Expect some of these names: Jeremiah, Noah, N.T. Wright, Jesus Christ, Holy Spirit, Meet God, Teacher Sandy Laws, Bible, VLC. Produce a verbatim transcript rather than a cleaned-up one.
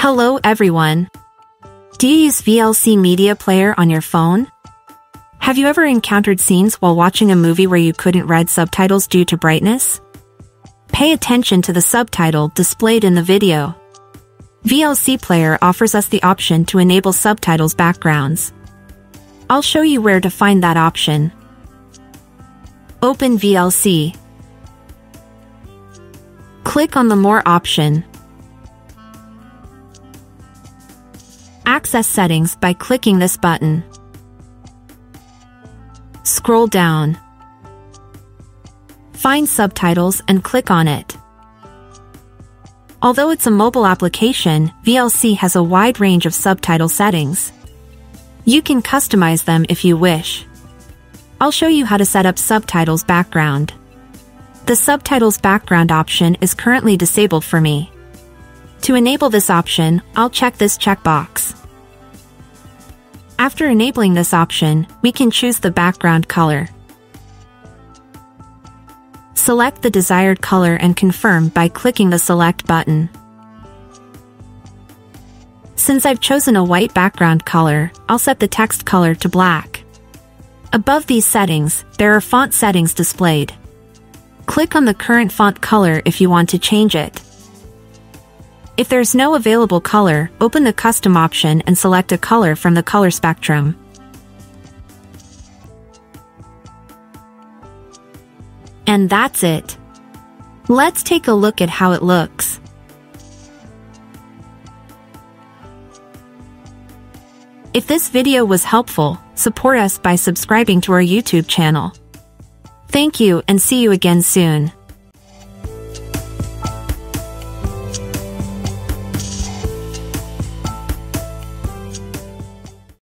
Hello everyone! Do you use V L C media player on your phone? Have you ever encountered scenes while watching a movie where you couldn't read subtitles due to brightness? Pay attention to the subtitle displayed in the video. V L C player offers us the option to enable subtitles backgrounds. I'll show you where to find that option. Open V L C. Click on the More option. Access settings by clicking this button. Scroll down. Find subtitles and click on it. Although it's a mobile application, V L C has a wide range of subtitle settings. You can customize them if you wish. I'll show you how to set up subtitles background. The subtitles background option is currently disabled for me. To enable this option, I'll check this checkbox. After enabling this option, we can choose the background color. Select the desired color and confirm by clicking the Select button. Since I've chosen a white background color, I'll set the text color to black. Above these settings, there are font settings displayed. Click on the current font color if you want to change it. If there's no available color, open the Custom option and select a color from the color spectrum. And that's it. Let's take a look at how it looks. If this video was helpful, support us by subscribing to our YouTube channel. Thank you and see you again soon.